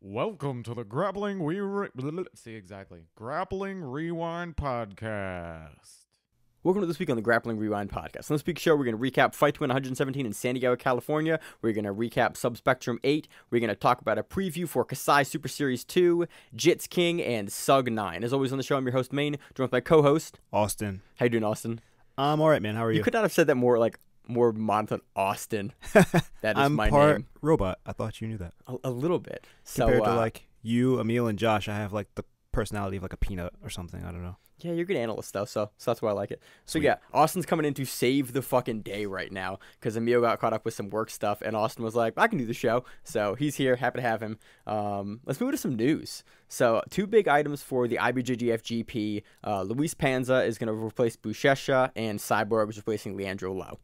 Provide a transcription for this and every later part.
Welcome to the Grappling Grappling Rewind Podcast. Welcome to This Week on the Grappling Rewind Podcast. On this week's show, we're going to recap Fight to Win 117 in San Diego, California. We're going to recap Subspectrum 8. We're going to talk about a preview for Kasai Super Series 2, Jits King, and Sug 9. As always on the show, I'm your host, Maine, joined by my co-host, Austin. How you doing, Austin? I'm all right, man. How are you? You could not have said that more, like... more monotone, Austin. That is my name. I'm part robot. I thought you knew that. A little bit. Compared to like you, Emil, and Josh, I have like the personality of like a peanut or something. I don't know. Yeah, you're a good analyst though, so that's why I like it. Sweet. So yeah, Austin's coming in to save the fucking day right now because Emil got caught up with some work stuff, and Austin was like, I can do the show. So he's here. Happy to have him. Let's move to some news. So two big items for the IBJJF GP. Luis Panza is going to replace Buchecha, and Cyborg is replacing Leandro Lowe.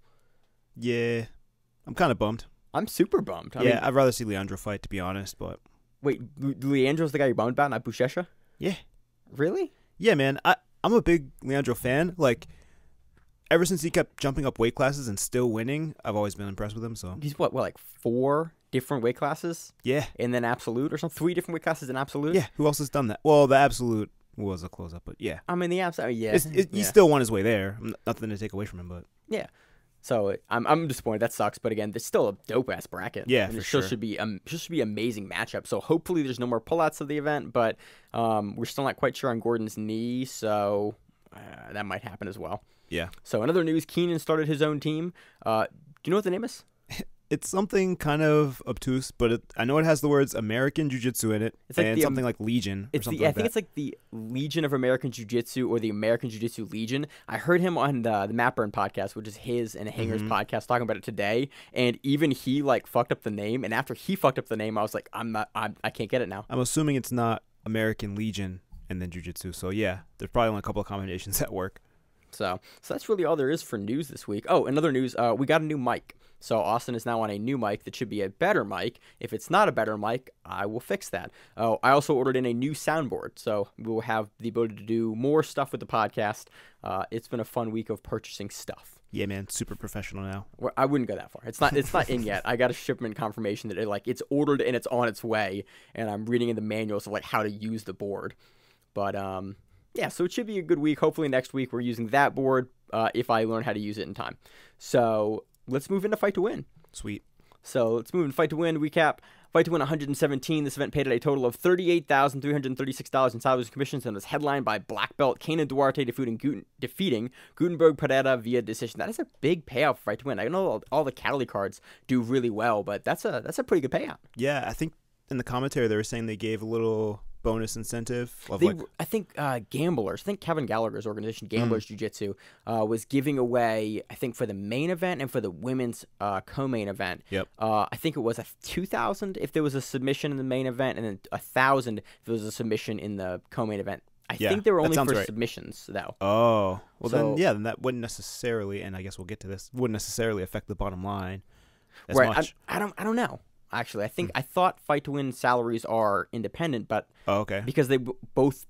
Yeah, I'm kind of bummed. I'm super bummed. I mean, I'd rather see Leandro fight, to be honest, but... Wait, Leandro's the guy you're bummed about, not Buchecha? Yeah. Really? Yeah, man. I'm a big Leandro fan. Like, ever since he kept jumping up weight classes and still winning, I've always been impressed with him, so... He's what like 4 different weight classes? Yeah. And then Absolute or something? 3 different weight classes in Absolute? Yeah, who else has done that? Well, the Absolute was a close-up, but yeah. I mean, the Absolute, yeah. He still won his way there. Nothing to take away from him, but... Yeah. So I'm disappointed. That sucks. But again, there's still a dope ass bracket. Yeah, and for sure. Should be amazing matchup. So hopefully there's no more pullouts of the event. But we're still not quite sure on Gordon's knee, so that might happen as well. Yeah. So another news: Keenan started his own team. Do you know what the name is? It's something kind of obtuse, but I know it has the words American Jiu-Jitsu in it, it's like and something like Legion or something like that. I think it's like the Legion of American Jiu-Jitsu or the American Jiu-Jitsu Legion. I heard him on the Matt Burn podcast, which is his and Hanger's podcast, talking about it today, and even he like fucked up the name, and after he fucked up the name, I was like, I can't get it now. I'm assuming it's not American Legion and then Jiu-Jitsu, so yeah, there's probably only a couple of combinations that work. So that's really all there is for news this week. Oh, another news, we got a new mic. So Austin is now on a new mic that should be a better mic. If it's not a better mic, I will fix that. Oh, I also ordered in a new soundboard, so we will have the ability to do more stuff with the podcast. It's been a fun week of purchasing stuff. Yeah, man, super professional now. Well, I wouldn't go that far. It's not in yet. I got a shipment confirmation that it's ordered and it's on its way, and I'm reading in the manuals of like how to use the board. But yeah, so it should be a good week. Hopefully next week we're using that board if I learn how to use it in time. So let's move into Fight to Win. Sweet. So let's move into Fight to Win. Recap. Fight to Win 117. This event paid at a total of $38,336 in salaries and commissions, and was headlined by Black Belt Kanan Duarte defeating Gutenberg Pereira via decision. That is a big payout for Fight to Win. I know all the Cataly cards do really well, but that's a pretty good payout. Yeah, I think in the commentary they were saying they gave a little bonus incentive of I think Kevin Gallagher's organization, Gamblers Jiu-Jitsu, was giving away, I think for the main event and for the women's co-main event, I think it was $2,000 if there was a submission in the main event, and then $1,000 if there was a submission in the co-main event. I think they were only for submissions, though. Oh. Well, so, then that wouldn't necessarily, and I guess we'll get to this, wouldn't necessarily affect the bottom line as much. I don't know. Actually, I thought Fight to Win salaries are independent, but because they both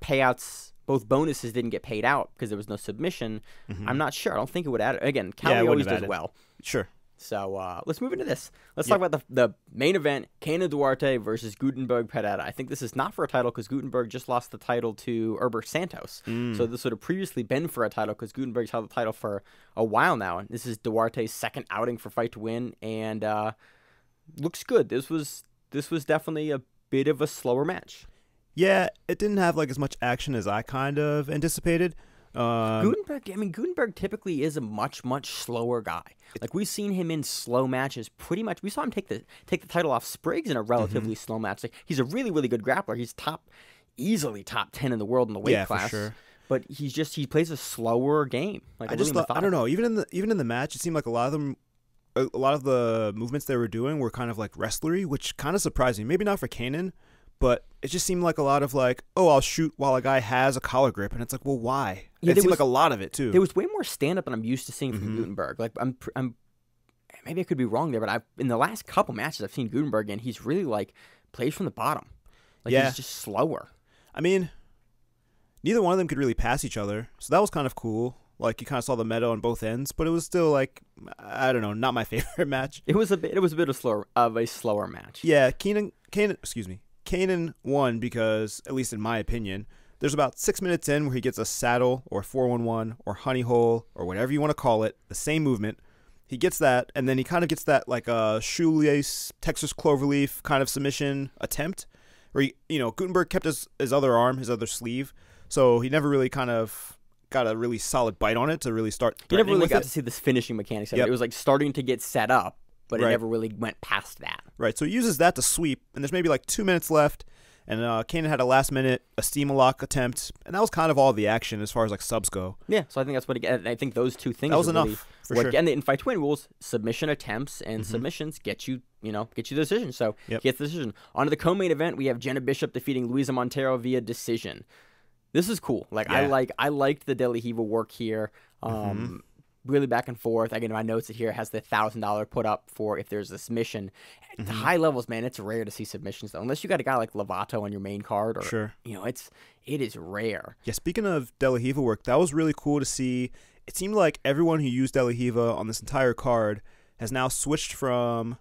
bonuses didn't get paid out because there was no submission. I'm not sure. I don't think it would add. Again, Cali always does well. Sure. So let's move into this. Let's talk about the main event: Kanan Duarte versus Gutenberg Pereira. I think this is not for a title because Gutenberg just lost the title to Herbert Santos. So this would have previously been for a title because Gutenberg's held the title for a while now, and this is Duarte's second outing for Fight to Win, and looks good. This was definitely a bit of a slower match. Yeah, it didn't have like as much action as I kind of anticipated. Gutenberg, I mean, Gutenberg typically is a much slower guy. Like we've seen him in slow matches pretty much. We saw him take the title off Spriggs in a relatively slow match. Like he's a really good grappler. He's easily top 10 in the world in the weight class. For sure. But he plays a slower game. Like I don't know. Even in the match, it seemed like a lot of the movements they were doing were kind of like wrestlery, which kind of surprised me. Maybe not for Kanan, but it just seemed like a lot of like, oh, I'll shoot while a guy has a collar grip, and it's like, well, why? Yeah, it seemed like a lot of it too. There was way more stand up than I'm used to seeing from Gutenberg. Like I'm maybe I could be wrong there, but in the last couple matches I've seen Gutenberg, and he's really like plays from the bottom. Like he's just slower. I mean, neither one of them could really pass each other, so that was kind of cool. Like you kind of saw the meta on both ends, but it was still like, I don't know, not my favorite match. It was a bit of a slower match. Yeah, Kanan, excuse me, Kanan won because, at least in my opinion, there's about 6 minutes in where he gets a saddle or 411 or honey hole or whatever you want to call it, the same movement. He gets that, and then he kind of gets that like a shoelace, Texas cloverleaf kind of submission attempt where, Gutenberg kept his other arm, his other sleeve, so he never really kind of got a really solid bite on it to really start threatening. You never really got to see this finishing mechanics. Yep. It was like starting to get set up, but it never really went past that. Right, so he uses that to sweep, and there's maybe like 2 minutes left, and Kanan had a last-minute Steamalock attempt, and that was kind of all the action as far as like subs go. Yeah, so I think that's what it, I think those two things that was enough. Really for sure. And in Fight Twin rules, submission attempts and submissions get you, get you the decision. So he gets the decision. On to the co-main event, we have Jenna Bishop defeating Luisa Montero via decision. This is cool. Like I liked the Deli Hiva work here. Really back and forth. I get in my notes that here has the $1,000 put up for if there's a submission. At high levels, man, it's rare to see submissions though. Unless you got a guy like Lovato on your main card, or it is rare. Yeah, speaking of Deli Hiva work, that was really cool to see. It seemed like everyone who used Deli Hiva on this entire card has now switched from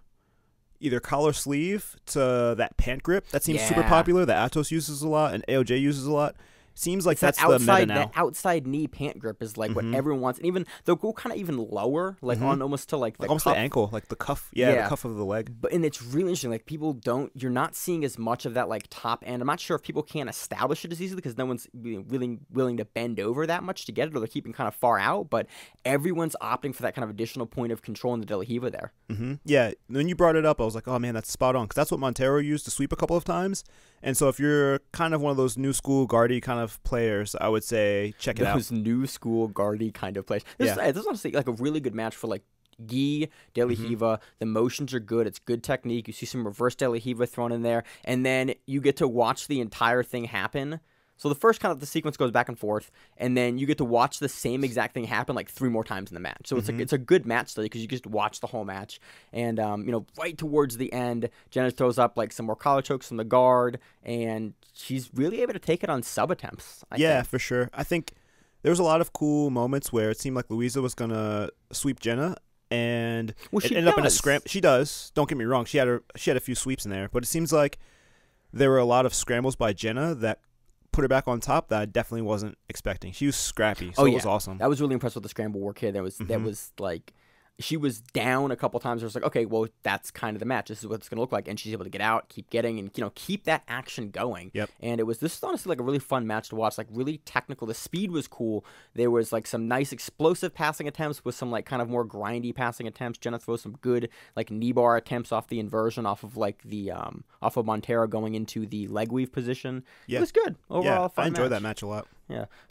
either collar sleeve to that pant grip. That seems super popular. That Atos uses a lot and AOJ uses a lot. Seems like that's the meta now. That outside knee pant grip is like what everyone wants, and even they'll go kind of even lower, like on almost to like the almost cuff. The ankle, like the cuff, the cuff of the leg. But and it's really interesting. Like people don't, you're not seeing as much of that like top end. I'm not sure if people can't establish it as easily because no one's really willing to bend over that much to get it, or they're keeping kind of far out. But everyone's opting for that kind of additional point of control in the Deli Hiva there. Yeah, when you brought it up, I was like, oh man, that's spot on because that's what Montero used to sweep a couple of times. And so if you're kind of one of those new school guardy kind of players, I would say check it out. Those new school guardy kind of players. This is honestly like a really good match for like Gi, Deli Hiva. The motions are good. It's good technique. You see some reverse Deli Hiva thrown in there. And then you get to watch the entire thing happen. So the first kind of the sequence goes back and forth, and then you get to watch the same exact thing happen like 3 more times in the match. So it's like it's a good match study because you just watch the whole match, and right towards the end, Jenna throws up like some more collar chokes from the guard, and she's really able to take it on sub attempts. I think. For sure. I think there was a lot of cool moments where it seemed like Luisa was gonna sweep Jenna, and it ended up in a scramble. She does. Don't get me wrong. She had a few sweeps in there, but it seems like there were a lot of scrambles by Jenna that put her back on top that I definitely wasn't expecting. She was scrappy, so it was awesome. I was really impressed with the scramble work here. That was like she was down a couple times. I was like, okay, well, that's kind of the match. This is what it's going to look like. And she's able to get out, keep getting, and, keep that action going. And this is honestly like a really fun match to watch, like really technical. The speed was cool. There was like some nice explosive passing attempts with some like kind of more grindy passing attempts. Jenna throws some good like knee bar attempts off the inversion, off of like the, off of Montero going into the leg weave position. It was good. Overall, fun match. I enjoyed that match a lot.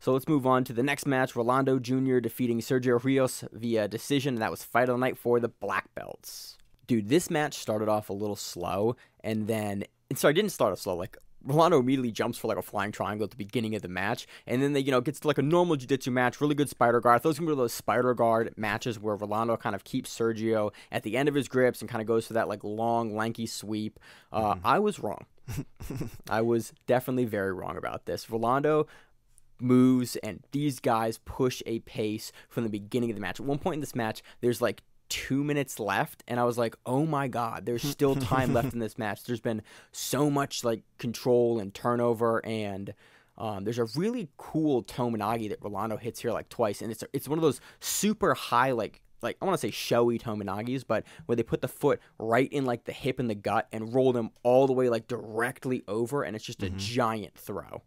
So let's move on to the next match, Rolando Jr. defeating Sergio Rios via decision. And that was Fight of the Night for the Black Belts. Dude, this match started off a little slow, and then... And sorry, it didn't start off slow. Like, Rolando immediately jumps for, like, a flying triangle at the beginning of the match, and then they, gets to, like, a normal jiu-jitsu match, really good spider guard. Those can be those spider guard matches where Rolando kind of keeps Sergio at the end of his grips and kind of goes for that, like, long, lanky sweep. I was wrong. I was definitely very wrong about this. Rolando... moves, and these guys push a pace from the beginning of the match. At one point in this match, there's like 2 minutes left, and I was like, oh my god, there's still time left in this match. There's been so much like control and turnover, and there's a really cool Tomonagi that Rolando hits here like twice, and it's one of those super high like I want to say showy Tomonagis, but where they put the foot right in like the hip and the gut and roll them all the way like directly over, and it's just a giant throw.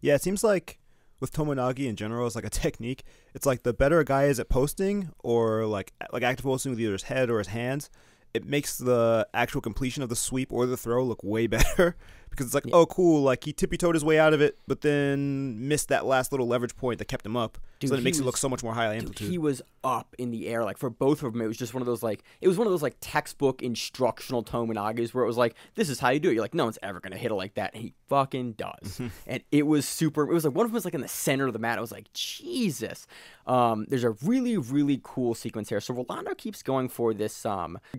Yeah, it seems like with Tomonagi in general, it's like a technique. It's like the better a guy is at posting or like active posting with either his head or his hands, it makes the actual completion of the sweep or the throw look way better because it's like, oh, cool, like he tippy-toed his way out of it, but then missed that last little leverage point that kept him up. Dude, so then it makes it look so much more high amplitude. Dude, he was up in the air, like for both of them. It was just one of those like textbook instructional Tomonagis where it was like, this is how you do it. You're like, no one's ever gonna hit it like that, and he fucking does. And it was super. It was like one of them was like in the center of the mat. I was like, Jesus. There's a really cool sequence here. So Rolando keeps going for this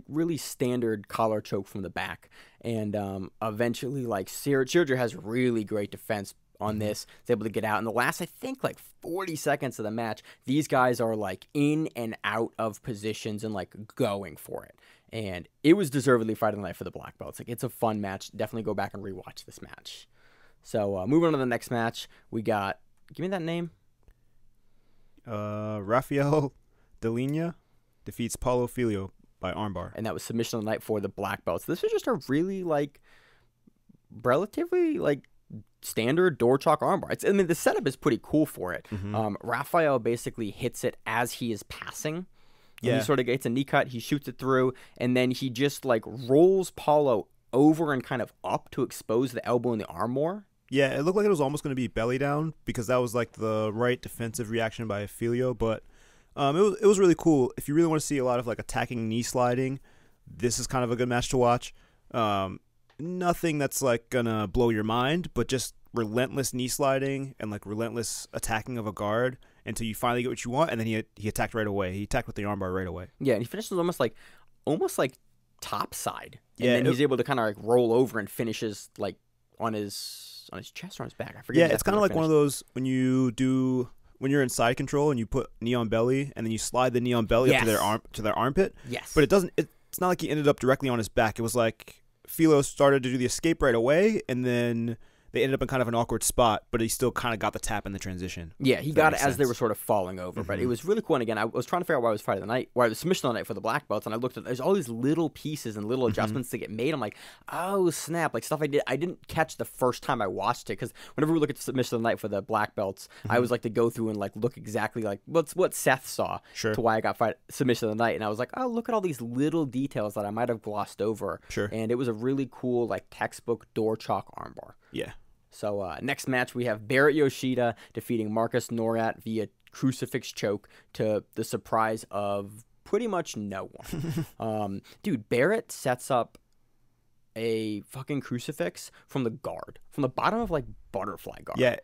really standard collar choke from the back, and eventually like Sergio has really great defense on this. He's able to get out in the last, I think, like 40 seconds of the match. These guys are like in and out of positions and like going for it, and it was deservedly Friday Night for the black belts. Like, it's a fun match. Definitely go back and rewatch this match. So moving on to the next match, we got, give me that name. Rafael Delinha defeats Paulo Filho by armbar. And that was submission of the night for the black belts. This is just a really, like, relatively, like, standard door chalk armbar. It's, I mean, the setup is pretty cool for it. Mm-hmm. Rafael basically hits it as he is passing. Yeah. He sort of gets a knee cut, he shoots it through, and then he just, like, rolls Paulo over and kind of up to expose the elbow and the arm more. Yeah, it looked like it was almost going to be belly down because that was, like, the right defensive reaction by Filho, but it was really cool. If you really want to see a lot of, like, attacking knee sliding, this is kind of a good match to watch. Nothing that's, like, going to blow your mind, but just relentless knee sliding and, like, relentless attacking of a guard until you finally get what you want, and then he attacked right away. He attacked with the armbar right away. Yeah, and he finishes almost like topside. And yeah, then he's able to kind of, like, roll over and finishes, like, on his chest or on his back. I forget. Yeah, it's kind of like one of those when you're in side control and you put knee on belly and then you slide the knee on belly up to their armpit. Yes. But it's not like he ended up directly on his back. It was like Filho started to do the escape right away, and then they ended up in kind of an awkward spot, but he still kind of got the tap in the transition. Yeah, he got it as they were sort of falling over, but it was really cool. And again, I was trying to figure out why it was Friday the night, why it was submission of the night for the black belts, and I looked at there's all these little pieces and little adjustments that get made. I'm like, oh snap! Like stuff I didn't catch the first time I watched it, because whenever we look at the submission of the night for the black belts, I was like to go through and like look exactly like what's what Seth saw to why I got submission of the night, and I was like, oh, look at all these little details that I might have glossed over. Sure. And it was a really cool like textbook door chalk armbar. Yeah. So next match, we have Barrett Yoshida defeating Marcus Norat via crucifix choke to the surprise of pretty much no one. Dude, Barrett sets up a fucking crucifix from the guard, from the bottom of like butterfly guard. Yeah,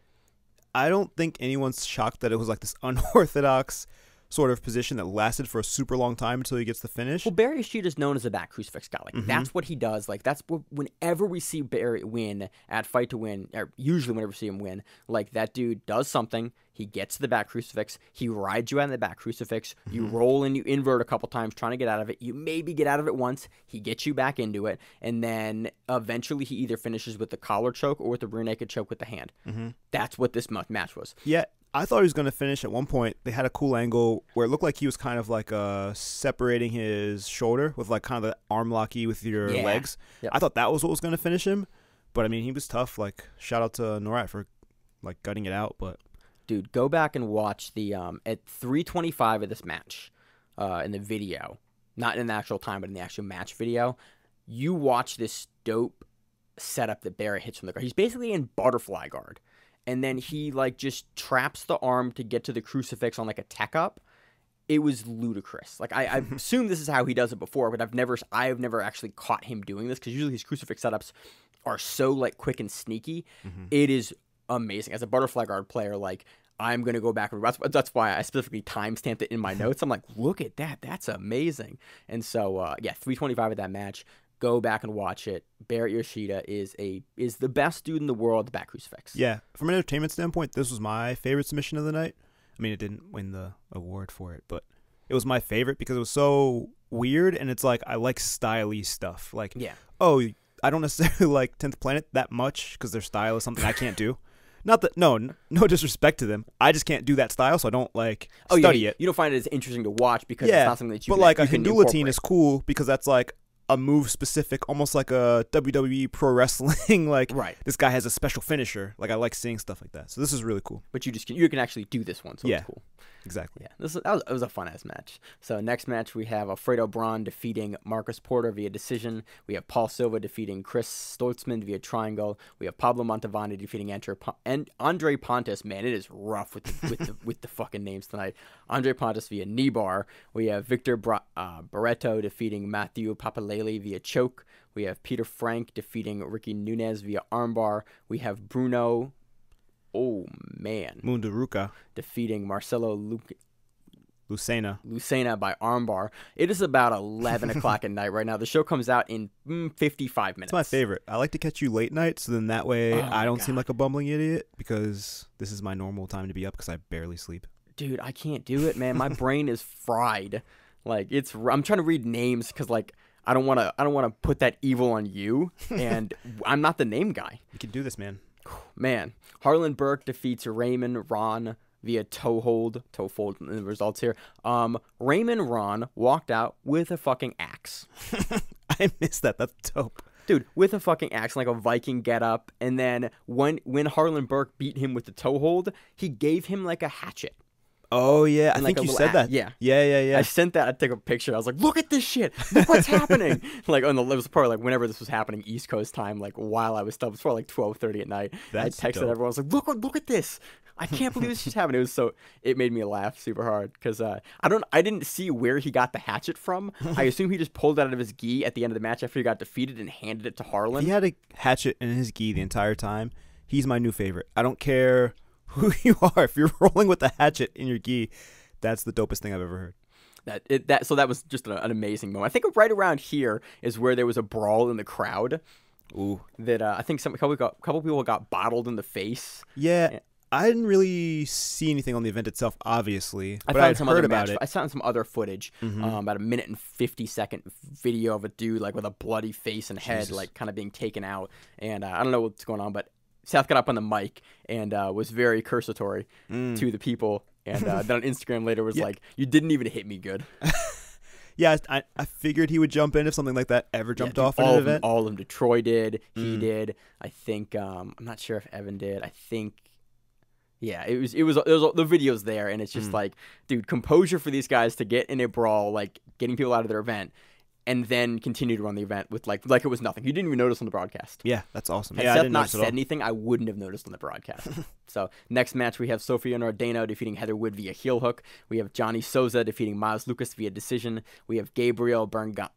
I don't think anyone's shocked that it was like this unorthodox sort of position that lasted for a super long time until he gets the finish. Well, Barrett Yoshida is known as a back crucifix guy. Like, that's what he does. Like, that's what, whenever we see Barrett win at Fight to Win, or usually whenever we see him win, like, that dude does something, he gets to the back crucifix, he rides you out in the back crucifix, you roll and you invert a couple times trying to get out of it, you maybe get out of it once, he gets you back into it, and then eventually he either finishes with the collar choke or with the rear naked choke with the hand. That's what this match was. Yeah. I thought he was going to finish at one point. They had a cool angle where it looked like he was kind of like separating his shoulder with like kind of the arm locky with your legs. Yep. I thought that was what was going to finish him. But, I mean, he was tough. Like, shout out to Norat for like gutting it out. But dude, go back and watch the at 3:25 of this match in the video. Not in the actual time, but in the actual match video. You watch this dope setup that Barrett hits from the guard. He's basically in butterfly guard. And then he, like, just traps the arm to get to the crucifix on, like, a tech-up. It was ludicrous. Like, I assume this is how he does it before, but I have never actually caught him doing this, because usually his crucifix setups are so, like, quick and sneaky. It is amazing. As a butterfly guard player, like, I'm going to go back. That's why I specifically timestamped it in my notes. I'm like, look at that. That's amazing. And so, yeah, 3:25 of that match. Go back and watch it. Barrett Yoshida is the best dude in the world at the back crucifix. Yeah. From an entertainment standpoint, this was my favorite submission of the night. I mean, it didn't win the award for it, but it was my favorite because it was so weird, and it's like I like styly stuff. Like, oh, I don't necessarily like 10th Planet that much because their style is something I can't do. Not that, no disrespect to them. I just can't do that style, so I don't like study it. You don't find it as interesting to watch because it's not something that you can incorporate. But like a Hindu Latine is cool because that's like a move specific, almost like a WWE pro wrestling, like this guy has a special finisher. Like, I like seeing stuff like that. So this is really cool. But you can actually do this one, so it's cool. Exactly. Yeah. It was a fun ass match. So next match we have Alfredo Braun defeating Marcus Porter via decision. We have Paul Silva defeating Chris Stoltzman via triangle. We have Pablo Montavani defeating Andre Pontes. Man, it is rough with the, with the fucking names tonight. Andre Pontes via knee bar. We have Victor Barreto defeating Matthew Papalele via choke. We have Peter Frank defeating Ricky Nunes via armbar. We have Bruno. Oh, man. Munduruca defeating Marcelo Lucena by armbar. It is about 11 o'clock at night right now. The show comes out in 55 minutes. It's my favorite. I like to catch you late night, so then that way I don't seem like a bumbling idiot, because this is my normal time to be up because I barely sleep. Dude, I can't do it, man. My brain is fried. Like, I'm trying to read names because, like, I don't want to put that evil on you, and I'm not the name guy. You can do this, man. Man, Harlan Burke defeats Raymond Ron via toe fold in the results here. Raymond Ron walked out with a fucking axe. I missed that. That's dope. Dude, with a fucking axe, like a Viking getup, and then when Harlan Burke beat him with the toe hold, he gave him like a hatchet. Oh yeah, I think you said that. Yeah, yeah, yeah, yeah. I sent that. I took a picture. I was like, "Look at this shit! Look what's happening!" Like on the it was probably like whenever this was happening, East Coast time, like while I was still, it was probably like 12:30 at night. That's I texted dope. Everyone. I was like, "Look at this! I can't believe this shit's happening." It was so it made me laugh super hard because I didn't see where he got the hatchet from. I assume he just pulled it out of his gi at the end of the match after he got defeated and handed it to Harlan. If he had a hatchet in his gi the entire time. He's my new favorite. I don't care who you are, if you're rolling with a hatchet in your gi, that's the dopest thing I've ever heard. So that was just an amazing moment. I think right around here is where there was a brawl in the crowd. Ooh. That I think a couple people got bottled in the face. Yeah, and I didn't really see anything on the event itself, obviously. But I heard about it. I found some other footage, about a minute and 50-second video of a dude like with a bloody face and head, like kind of being taken out. And I don't know what's going on, but Seth got up on the mic and was very cursatory to the people, and then on Instagram later was like, "You didn't even hit me good." Yeah, I figured he would jump in if something like that ever jumped off in an event. All of them. Troy did. He did. I think. I'm not sure if Evan did. I think. Yeah, it was the video's there, and it's just like, dude, composure for these guys to get in a brawl, like getting people out of their event. And then continue to run the event with like it was nothing. You didn't even notice on the broadcast. Yeah, that's awesome. Had Seth not said anything, I wouldn't have noticed on the broadcast. So next match we have Sofia Nardano defeating Heather Wood via heel hook. We have Johnny Souza defeating Miles Lucas via decision. We have Gabriel Bergami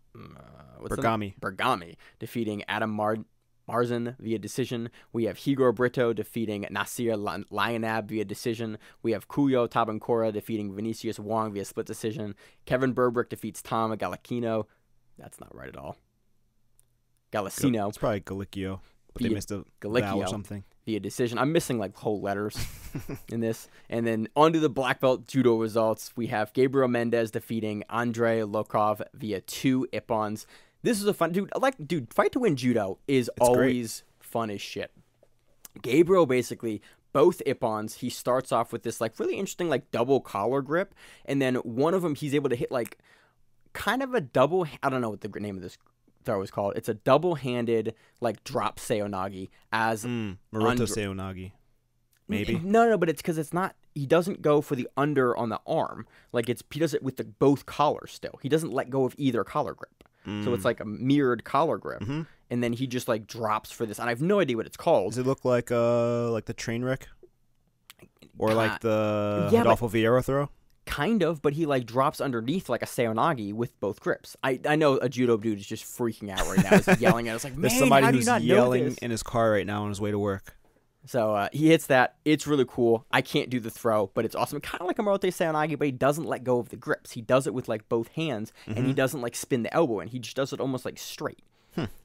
defeating Adam Marzen via decision. We have Higor Brito defeating Nasir Lionab via decision. We have Kuyo Tabancora defeating Vinicius Wong via split decision. Kevin Burbrick defeats Tom Gallicino. That's not right at all. Gallicino. It's probably Gallicchio, but they missed a vowel or something. Via decision. I'm missing like whole letters in this. And then onto the black belt judo results. We have Gabriel Mendez defeating Andre Lokov via 2 ippons. This is a fun dude. Fight to win judo is always fun as shit. Gabriel basically. Both ippons, he starts off with this like really interesting like double collar grip, and then one of them he's able to hit like kind of a double, I don't know what the name of this throw is called. It's a double-handed, like, drop Seonagi as... Maroto Seonagi, maybe? No, but it's because it's not... He doesn't go for the under on the arm. Like, he does it with both collars still. He doesn't let go of either collar grip. So it's like a mirrored collar grip. And then he just, like, drops for this. And I have no idea what it's called. Does it look like the train wreck? Or like the Adolfo Vieira throw? Kind of, but he like drops underneath like a Seonagi with both grips. I know a judo dude is just freaking out right now. He's yelling at us like, man, there's somebody who's yelling in his car right now on his way to work. So he hits that. It's really cool. I can't do the throw, but it's awesome. Kind of like a Marote Seonagi, but he doesn't let go of the grips. He does it with like both hands, and he doesn't like spin the elbow in. He just does it almost like straight.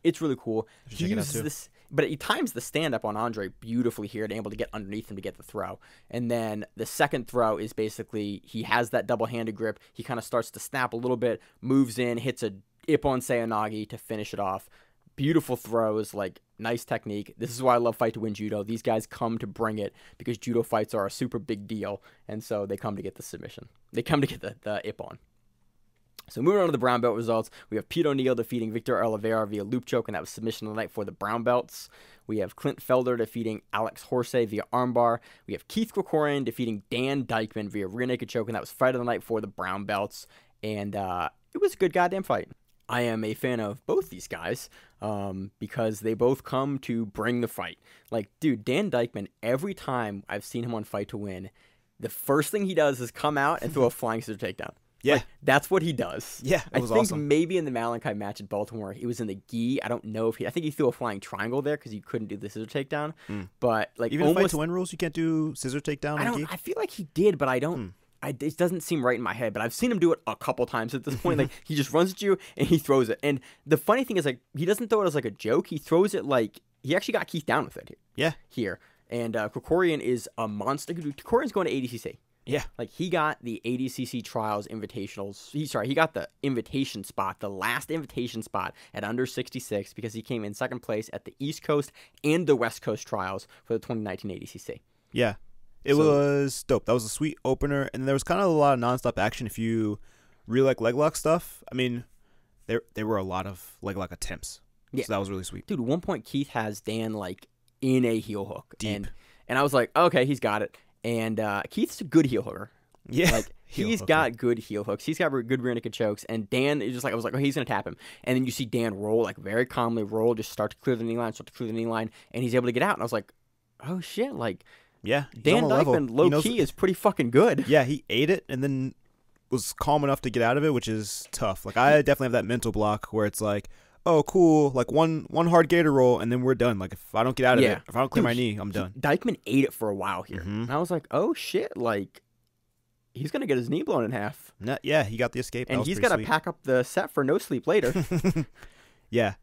It's really cool. He uses this, but he times the stand-up on Andre beautifully here and able to get underneath him to get the throw. And then the second throw is basically he has that double-handed grip. He kind of starts to snap a little bit, moves in, hits a ippon Seonagi to finish it off. Beautiful throws, like nice technique. This is why I love Fight to Win Judo. These guys come to bring it because judo fights are a super big deal, and so they come to get the submission. They come to get the ippon. So moving on to the brown belt results, we have Pete O'Neill defeating Victor Oliveira via loop choke, and that was submission of the night for the brown belts. We have Clint Felder defeating Alex Horsey via armbar. We have Keith Krikorian defeating Dan Dykeman via rear naked choke, and that was fight of the night for the brown belts. And it was a good goddamn fight. I am a fan of both these guys because they both come to bring the fight. Like, dude, Dan Dykeman, every time I've seen him on Fight to Win, the first thing he does is come out and throw a flying scissor takedown. Yeah. Like, that's what he does. Yeah, it was awesome. I think maybe in the Malachi match at Baltimore, he was in the gi. I don't know if I think he threw a flying triangle there because you couldn't do the scissor takedown. But like even in Fight to Win rules, you can't do scissor takedown in gi? I feel like he did, but I don't. It doesn't seem right in my head, but I've seen him do it a couple times at this point. Like he just runs at you and he throws it. And the funny thing is like he doesn't throw it as like a joke. He throws it like he actually got Keith down with it here. Yeah. And Krikorian is a monster. Krikorian's going to ADCC. Yeah. Like, he got the ADCC Trials Invitationals. He got the invitation spot, the last invitation spot at under 66 because he came in second place at the East Coast and the West Coast Trials for the 2019 ADCC. Yeah. It was dope. That was a sweet opener. And there was kind of a lot of nonstop action if you really like leg lock stuff. I mean, there were a lot of leg lock attempts. Yeah. So that was really sweet. Dude, at one point, Keith has Dan, like, in a heel hook. Deep. And I was like, okay, he's got it. And Keith's a good heel hooker. Yeah. Like, he's got good heel hooks. He's got good rear naked chokes. And Dan is just like, I was like, oh, he's going to tap him. And then you see Dan roll, like, very calmly roll, just start to clear the knee line, and he's able to get out. And I was like, oh, shit, like... Yeah, Dan Dykman low-key is pretty fucking good. Yeah, he ate it and then was calm enough to get out of it, which is tough. Like, I definitely have that mental block where it's like, oh, cool, like one hard gator roll and then we're done. Like, if I don't get out of it, if I don't clear my knee, I'm done. Dykman ate it for a while here. Mm-hmm. And I was like, oh, shit, like, he's going to get his knee blown in half. Yeah, he got the escape. And he's got to pack up the set for no sleep later. Yeah.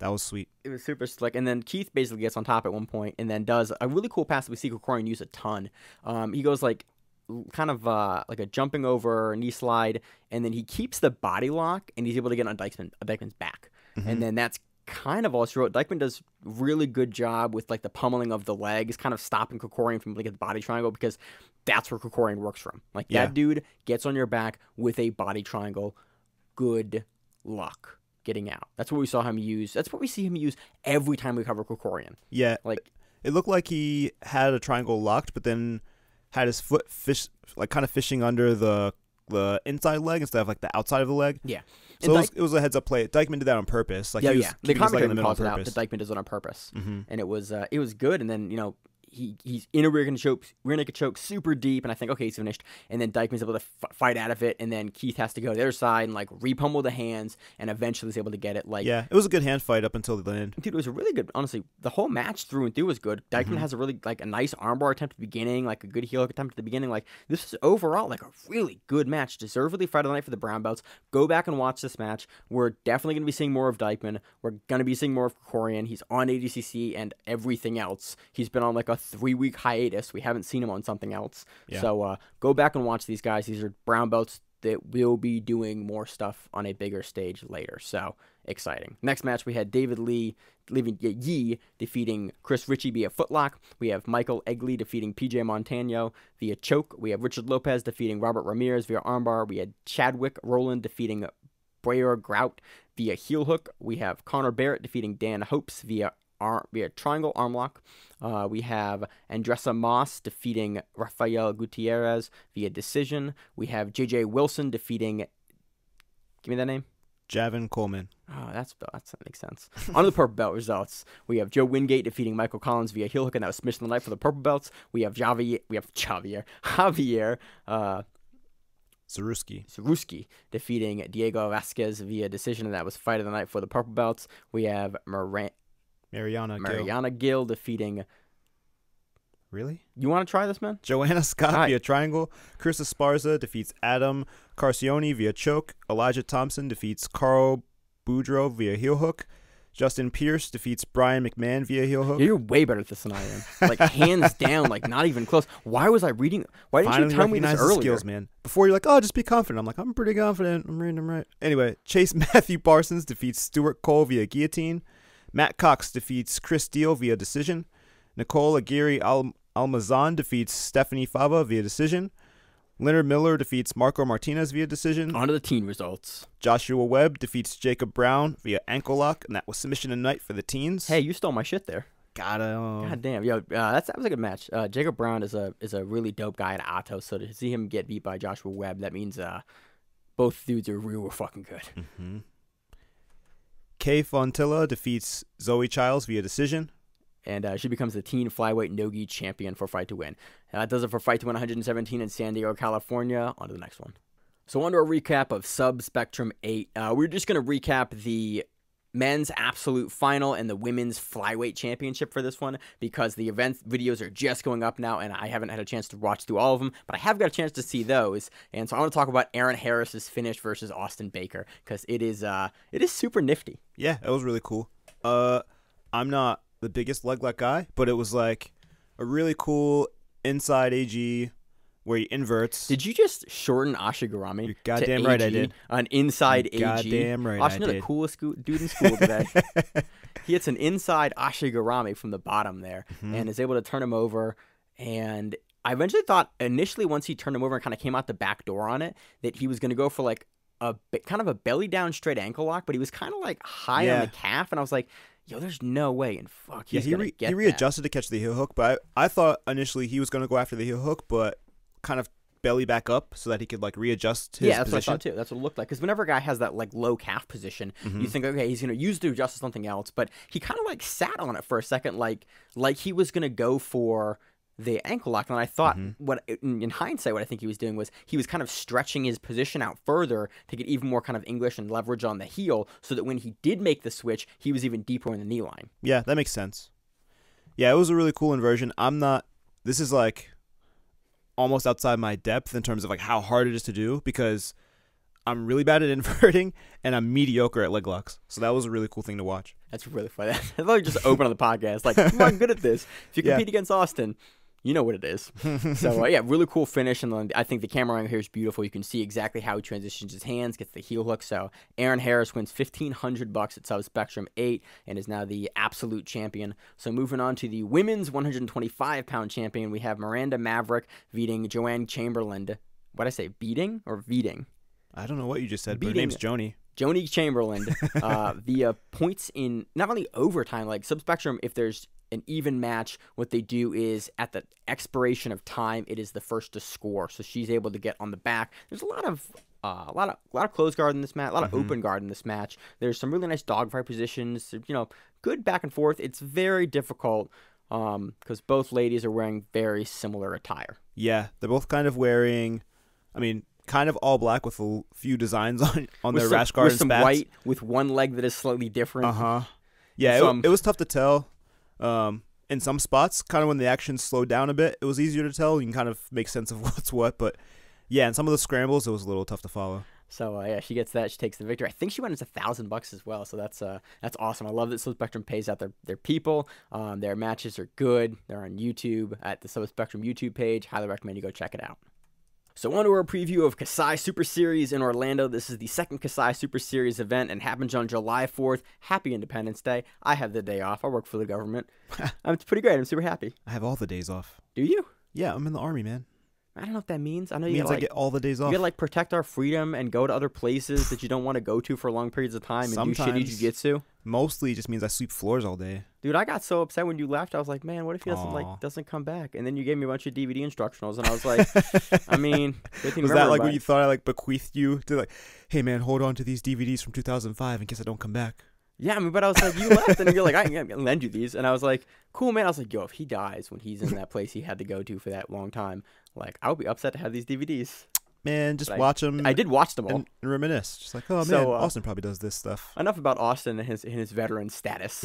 That was sweet. It was super slick. And then Keith basically gets on top at one point and then does a really cool pass that we see Krikorian use a ton. He goes like kind of like a jumping over knee slide, and then he keeps the body lock, and he's able to get on Dykman's back. Mm-hmm. And then that's kind of all she wrote. Dykman does really good job with like the pummeling of the legs, kind of stopping Krikorian from like a body triangle, because that's where Krikorian works from. Like, that dude gets on your back with a body triangle. Good luck getting out. That's what we saw him use. That's what we see him use every time we cover Krikorian. Yeah. Like, it looked like he had a triangle locked, but then had his foot kind of fishing under the inside leg instead of like the outside of the leg. Yeah. So it was a heads up play. Dykman did that on purpose. Like, yeah. The commentary calls it out that Dykman does it on purpose. Mm-hmm. And it was good. And then, you know, he's in a rear naked choke super deep, and I think, okay, he's finished. And then Dykman's able to fight out of it, and then Keith has to go to the other side and, like, re-pummel the hands, and eventually is able to get it. Like, yeah, it was a good hand fight up until the end. Dude, it was a really good, honestly, the whole match through and through was good. Dykman has a really, like, a nice armbar attempt at the beginning, like, a good heel hook attempt at the beginning. Like, this is overall, like, a really good match. Deservedly Fight of the Night for the brown belts. Go back and watch this match. We're definitely going to be seeing more of Dykman. We're going to be seeing more of Krikorian. He's on ADCC and everything else. He's been on, like, a 3-week hiatus. We haven't seen him on something else. Yeah. So go back and watch these guys. These are brown belts that will be doing more stuff on a bigger stage later. So exciting. Next match, we had David Lee defeating Chris Ritchie via footlock. We have Michael Egley defeating PJ Montano via choke. We have Richard Lopez defeating Robert Ramirez via armbar. We had Chadwick Rowland defeating Breyer Grout via heel hook. We have Connor Barrett defeating Dan Hopes via triangle arm lock. We have Andressa Moss defeating Rafael Gutierrez via decision. We have JJ Wilson defeating, give me that name, Javon Coleman. Oh, that's that makes sense. On the purple belt results, we have Joe Wingate defeating Michael Collins via heel hook, and that was submission of the night for the purple belts. We have Javier Saruski defeating Diego Vasquez via decision, and that was fight of the night for the purple belts. We have Mariana Gill defeating... Really? You want to try this, man? Joanna Scott via triangle. Chris Esparza defeats Adam Carcioni via choke. Elijah Thompson defeats Carl Boudreaux via heel hook. Justin Pierce defeats Brian McMahon via heel hook. You're way better at this than I am. Like, hands down, like, not even close. Why was I reading? Why didn't you tell me this earlier? Skills, man. Before you're like, oh, just be confident. I'm like, I'm pretty confident. I'm reading them right. Anyway, Chase Matthew Parsons defeats Stuart Cole via guillotine. Matt Cox defeats Chris Deal via decision. Nicole Aguirre Almazan defeats Stephanie Fava via decision. Leonard Miller defeats Marco Martinez via decision. On to the teen results. Joshua Webb defeats Jacob Brown via ankle lock, and that was submission of night for the teens. Hey, you stole my shit there. God damn. Yo, that was a good match. Jacob Brown is a really dope guy at Atos, so to see him get beat by Joshua Webb, that means both dudes are real fucking good. Mm-hmm. Kay Fontilla defeats Zoe Childs via decision. And she becomes the teen flyweight no-gi champion for Fight to Win. That does it for Fight to Win 117 in San Diego, California. On to the next one. So on to a recap of Sub-Spectrum 8. We're just going to recap the men's absolute final and the women's flyweight championship for this one, because the event videos are just going up now and I haven't had a chance to watch through all of them, but I have got a chance to see those. And so I want to talk about Aaron Harris's finish versus Austin Baker, because it is super nifty. Yeah, it was really cool. I'm not the biggest leg lock guy, but it was like a really cool inside AG where he inverts. Did you just shorten Ashigarami? You're goddamn right I did. On inside AG. Goddamn right I did. You're the coolest dude in school today. He hits an inside Ashigarami from the bottom there and is able to turn him over. And I eventually thought initially once he turned him over and kind of came out the back door on it that he was going to go for like a kind of a belly down straight ankle lock, but he was kind of like high on the calf. And I was like, yo, there's no way. And fuck, he's going to get that. He readjusted to catch the heel hook, but I thought initially he was going to go after the heel hook, but kind of belly back up so that he could like readjust his position. What I thought too. That's what it looked like. Because whenever a guy has that like low calf position, you think, okay, he's gonna use to adjust to something else. But he kind of like sat on it for a second, like he was gonna go for the ankle lock. And I thought, what in hindsight, what I think he was doing was he was kind of stretching his position out further to get even more kind of English and leverage on the heel, so that when he did make the switch, he was even deeper in the knee line. Yeah, that makes sense. Yeah, it was a really cool inversion. I'm not. This is like almost outside my depth in terms of like how hard it is to do, because I'm really bad at inverting and I'm mediocre at leg locks. So that was a really cool thing to watch. That's really funny. I thought you just open on the podcast like, I'm not good at this. If you compete against Austin, you know what it is. So yeah, really cool finish. And then I think the camera angle here is beautiful. You can see exactly how he transitions his hands, gets the heel hook. So Aaron Harris wins $1,500 at Subspectrum 8 and is now the absolute champion. So moving on to the women's 125-pound champion, we have Miranda Maverick beating Joanne Chamberlain. What did I say? Beating or Veeding? I don't know what you just said, but her name's Joni. Joni Chamberlain via points in not only overtime, like Subspectrum, if there's an even match, what they do is at the expiration of time, it is the first to score. So she's able to get on the back. There's a lot of close guard in this match, a lot of open guard in this match. There's some really nice dogfight positions. You know, good back and forth. It's very difficult because both ladies are wearing very similar attire. Yeah, they're both kind of wearing, I mean, kind of all black with a few designs on their rash guard and spats. With some white with one leg that is slightly different. Yeah, it was tough to tell. In some spots, kind of when the action slowed down a bit, it was easier to tell. You can kind of make sense of what's what, but yeah, in some of the scrambles, it was a little tough to follow. So yeah, she gets that. She takes the victory. I think she went into $1,000 as well. So that's awesome. I love that Subspectrum pays out their people. Their matches are good. They're on YouTube at the Subspectrum YouTube page. Highly recommend you go check it out. So on to our preview of Kasai Super Series in Orlando. This is the second Kasai Super Series event and happens on July 4th. Happy Independence Day. I have the day off. I work for the government. It's pretty great. I'm super happy. I have all the days off. Do you? Yeah, I'm in the Army, man. I don't know what that means. I know you means gotta, I get all the days off. You gotta like protect our freedom and go to other places that you don't want to go to for long periods of time and sometimes, do shitty jujitsu. Mostly, it just means I sweep floors all day. Dude, I got so upset when you left. I was like, man, what if he doesn't come back? And then you gave me a bunch of DVD instructionals, and I was like, I mean, was that like when you thought I like bequeathed you to like, hey man, hold on to these DVDs from 2005 in case I don't come back? Yeah, I mean, but I was like, you left, and you're like, I can lend you these. And I was like, cool, man. I was like, yo, if he dies when he's in that place he had to go to for that long time, like, I would be upset to have these DVDs. Man, just watch them. I did watch them all. And reminisce. Just like, oh, man, Austin probably does this stuff. Enough about Austin and his veteran status.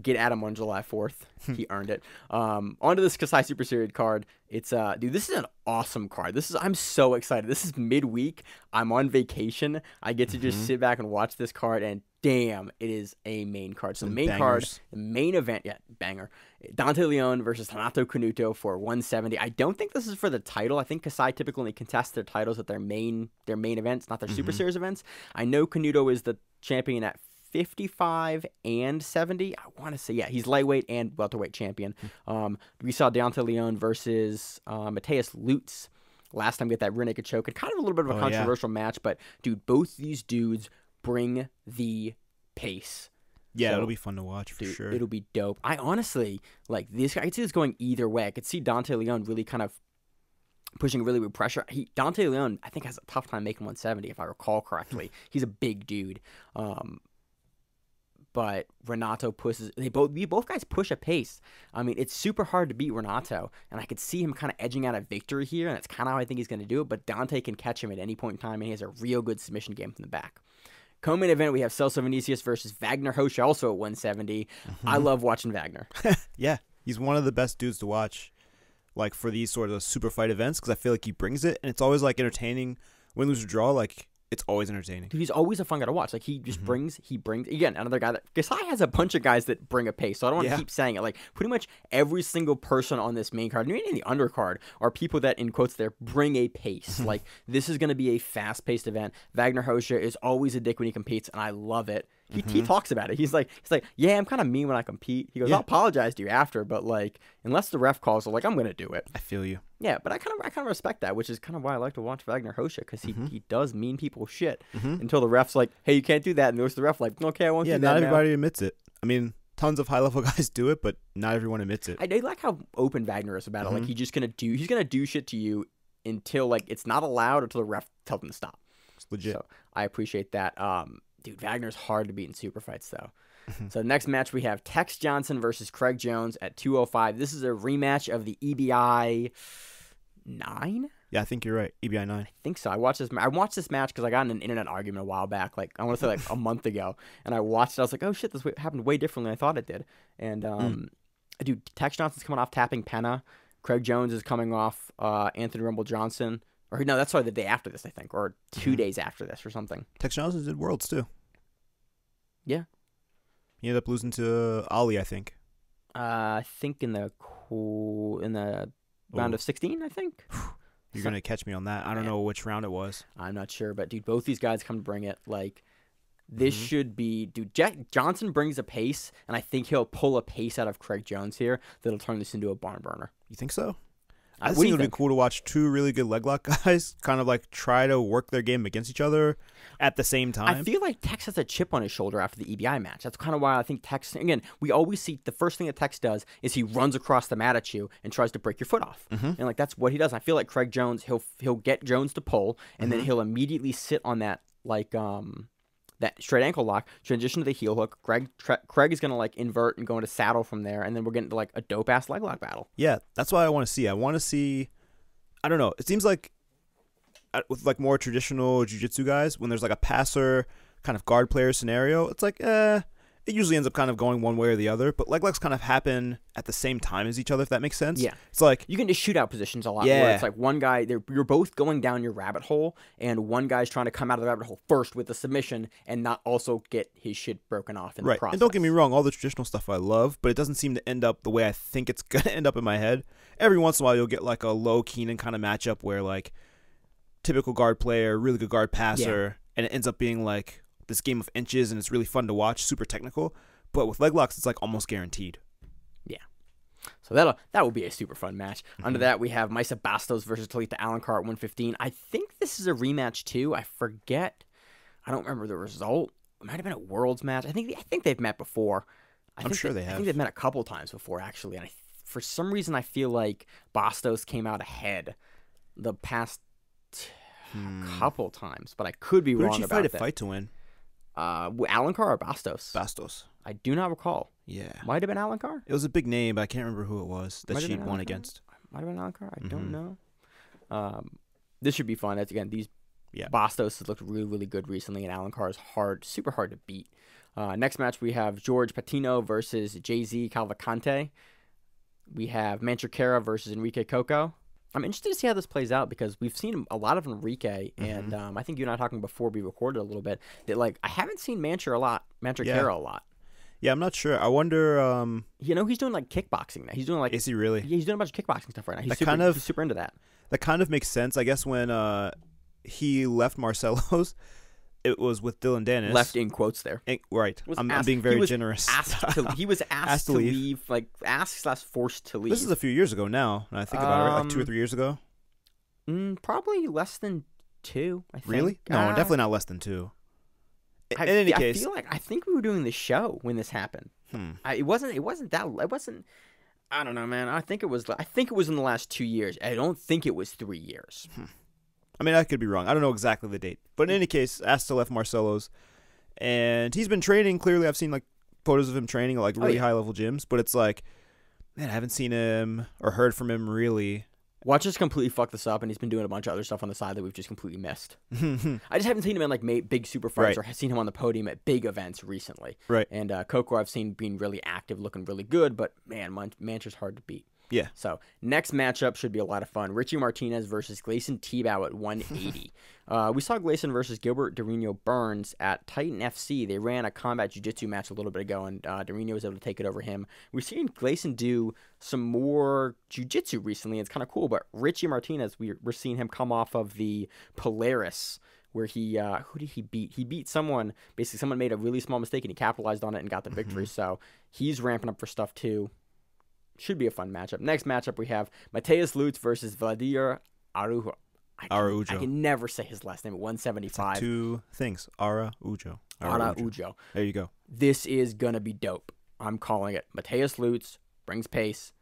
Get at him on July 4th. He earned it. Onto this Kasai Super Series card. It's dude, this is an awesome card. I'm so excited. This is midweek. I'm on vacation. I get to just sit back and watch this card, and damn, it is a main card. So the main card, the main event, yeah, banger. Dante Leon versus Hanato Kanuto for 170. I don't think this is for the title. I think Kasai typically only contests their titles at their main events, not their Super Series events. I know Kanuto is the champion at 55 and 70. I want to say, yeah, he's lightweight and welterweight champion. We saw Dante Leon versus Mateus Lutz last time get that Renekid choke. And kind of a little bit of a controversial match, but dude, both these dudes bring the pace. Yeah, so it'll be fun to watch for sure. It'll be dope. I honestly like this. I could see this going either way. I could see Dante Leon really kind of pushing really with pressure. Dante Leon, I think, has a tough time making 170 if I recall correctly. He's a big dude. But Renato pushes. Both guys push a pace. I mean, it's super hard to beat Renato, and I could see him kind of edging out a victory here, and that's kind of how I think he's going to do it. But Dante can catch him at any point in time, and he has a real good submission game from the back. Co-main event, we have Celso Venicius versus Wagner Hosha, also at 170. I love watching Wagner. Yeah, he's one of the best dudes to watch, like, for these sort of super fight events, because I feel like he brings it, and it's always, like, entertaining win, lose, or draw. Like, it's always entertaining. Dude, he's always a fun guy to watch. Like, he just brings, again, another guy that, Kasai has a bunch of guys that bring a pace, so I don't want to keep saying it. Like, pretty much every single person on this main card, and even in the undercard, are people that, in quotes there, bring a pace. Like, this is going to be a fast-paced event. Wagner Hosha is always a dick when he competes, and I love it. He talks about it. He's like, yeah, I'm kind of mean when I compete. He goes, I'll apologize to you after, but like, unless the ref calls, so like, I'm gonna do it. I feel you. Yeah, but I kind of respect that, which is kind of why I like to watch Wagner Hosha, because he does mean people shit until the ref's like, hey, you can't do that, and there's the ref like, okay, I won't. Yeah, do that. Yeah, not everybody admits it. I mean, tons of high-level guys do it, but not everyone admits it. I like how open Wagner is about it. Like, he's gonna do shit to you until like it's not allowed, or till the ref tells him to stop. It's legit. So I appreciate that. Dude, Wagner's hard to beat in super fights, though. So the next match, we have Tex Johnson versus Craig Jones at 205. This is a rematch of the EBI 9? Yeah, I think you're right. EBI 9. I think so. I watched this match because I got in an internet argument a while back, like, I want to say like a month ago, and I watched it. I was like, oh, shit, this happened way differently than I thought it did. And, dude, Tex Johnson's coming off tapping Penna. Craig Jones is coming off Anthony Rumble Johnson. Or no, that's the day after this, I think, or two days after this or something. Tex Johnson did Worlds, too. Yeah. He ended up losing to Ali, I think. I think in the round of 16, I think. You're going to catch me on that. I don't know which round it was. I'm not sure, but, dude, both these guys come to bring it. Like, this should be... Dude, Johnson brings a pace, and I think he'll pull a pace out of Craig Jones here that'll turn this into a barn burner. You think so? I think it would be cool to watch two really good leg lock guys kind of like try to work their game against each other at the same time. I feel like Tex has a chip on his shoulder after the EBI match. That's kind of why I think Tex, again, we always see the first thing that Tex does is he runs across the mat at you and tries to break your foot off. And like, that's what he does. I feel like Craig Jones, he'll get Jones to pull, and then he'll immediately sit on that, like, that straight ankle lock, transition to the heel hook. Craig is going to, like, invert and go into saddle from there, and then we're getting to, like, a dope-ass leg lock battle. Yeah, that's what I want to see. I want to see, I don't know, it seems like with, like, more traditional jiu-jitsu guys, when there's, like, a passer kind of guard player scenario, it's like, it usually ends up kind of going one way or the other, but leg locks kind of happen at the same time as each other, if that makes sense. Yeah. It's like... You can just shoot out positions a lot more. It's like one guy... You're both going down your rabbit hole, and one guy's trying to come out of the rabbit hole first with a submission and not also get his shit broken off in the process. And don't get me wrong, all the traditional stuff I love, but it doesn't seem to end up the way I think it's going to end up in my head. Every once in a while, you'll get like a low Keenan kind of matchup where like typical guard player, really good guard passer, and it ends up being like... this game of inches, and it's really fun to watch, super technical, but with leg locks it's like almost guaranteed. Yeah, so that will be a super fun match. Under that, we have Maisa Bastos versus Talitha Alencar at 115. I think this is a rematch too. I forget, I don't remember the result. It might have been a Worlds match. I think they've met before. I'm sure they have. I think they've met a couple times before, actually, and for some reason I feel like Bastos came out ahead the past couple times, but I could be wrong about that. Who did you fight to win? Alencar or Bastos? Bastos. I do not recall. Yeah. Might have been Alencar. It was a big name, but I can't remember who it was that she won against. Might have been Alencar. I don't know. This should be fun. That's, again, these Bastos has looked really, really good recently, and Alencar is super hard to beat. Next match, we have George Patino versus Jay-Z Calvacante. We have Manchucara versus Enrique Coco. I'm interested to see how this plays out, because we've seen a lot of Enrique, and I think you and I were talking before we recorded a little bit that, like, I haven't seen Manchucara a lot. Yeah, I'm not sure. I wonder. You know, he's doing like kickboxing now. He's doing like. Is he really? Yeah, he's doing a bunch of kickboxing stuff right now. He's super into that. That kind of makes sense, I guess. When he left Marcelo's, it was with Dylan Dennis. Left in quotes there. Right. I'm being very generous. He was asked to leave, like asked/forced to leave. This is a few years ago now, and I think about it, like 2 or 3 years ago. Probably less than 2, I think. Really? No, definitely not less than 2. In any case. I feel like, I think we were doing the show when this happened. It wasn't that, I don't know, man. I think it was in the last 2 years. I don't think it was 3 years. I mean, I could be wrong. I don't know exactly the date. But in any case, Asta left Marcelo's, and he's been training. Clearly, I've seen, like, photos of him training at, like, really high-level gyms. But it's like, man, I haven't seen him or heard from him, really. Watch us completely fuck this up, and he's been doing a bunch of other stuff on the side that we've just completely missed. I just haven't seen him in, like, big super fights or seen him on the podium at big events recently. Right. And Coco I've seen being really active, looking really good. But, man, Manchu's hard to beat. Yeah. So next matchup should be a lot of fun. Richie Martinez versus Gleason Tebow at 180. We saw Gleason versus Gilbert Dorino Burns at Titan FC. They ran a combat jiu-jitsu match a little bit ago, and Dorino was able to take it over him. We've seen Gleason do some more jiu-jitsu recently. It's kind of cool, but Richie Martinez, we're seeing him come off of the Polaris, where he, who did he beat? He beat someone, basically someone made a really small mistake, and he capitalized on it and got the victory. So he's ramping up for stuff too. Should be a fun matchup. Next matchup, we have Mateus Lutz versus Vladimir Araujo. I can never say his last name at 175. It's two things. Araujo. There you go. This is going to be dope. I'm calling it. Mateus Lutz brings pace.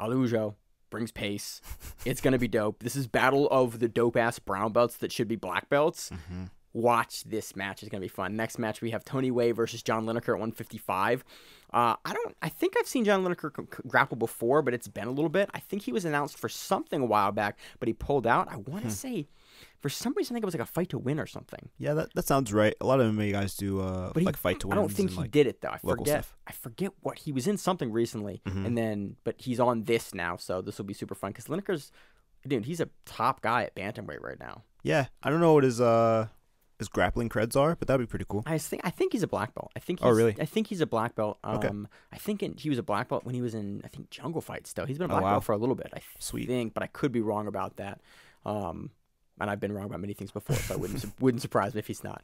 Araujo brings pace. It's going to be dope. This is battle of the dope-ass brown belts that should be black belts. Mm-hmm. Watch this match. It's going to be fun. Next match, we have Tony Way versus John Lineker at 155. I think I've seen John Lineker grapple before, but it's been a little bit. I think he was announced for something a while back, but he pulled out. I want to say, for some reason, I think it was like a fight to win or something. Yeah, that sounds right. A lot of MMA guys do like fight to win. I don't think he did it, though. I forget what. He was in something recently, but he's on this now, so this will be super fun because Lineker's, dude, he's a top guy at bantamweight right now. Yeah, I don't know what his grappling creds are, but that'd be pretty cool. I think he's a black belt. Oh really? I think he's a black belt. Okay. I think he was a black belt when he was in Jungle Fights though. He's been a black belt for a little bit. I think, but I could be wrong about that. And I've been wrong about many things before, so it wouldn't surprise me if he's not.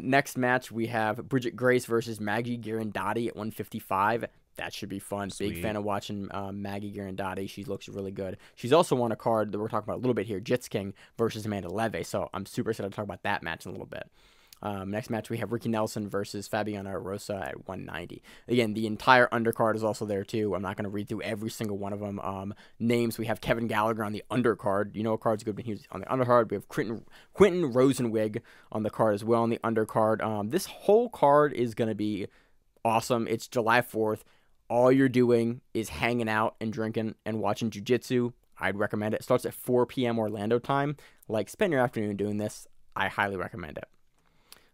Next match we have Bridget Grace versus Maggie Ghirandotti at 155. That should be fun. Sweet. Big fan of watching Maggie Ghirandotti. She looks really good. She's also on a card that we're talking about a little bit here, Jits King versus Amanda Leve. So I'm super excited to talk about that match in a little bit. Next match, we have Ricky Nelson versus Fabiana Rosa at 190. Again, the entire undercard is also there, too. I'm not going to read through every single one of them. Names, we have Kevin Gallagher on the undercard. You know a card's good when he was on the undercard. We have Quentin Rosenwig on the card as well on the undercard. This whole card is going to be awesome. It's July 4th. All you're doing is hanging out and drinking and watching jiu-jitsu. I'd recommend it. It starts at 4 p.m. Orlando time. Like, spend your afternoon doing this. I highly recommend it.